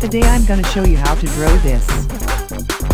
Today I'm gonna show you how to draw this.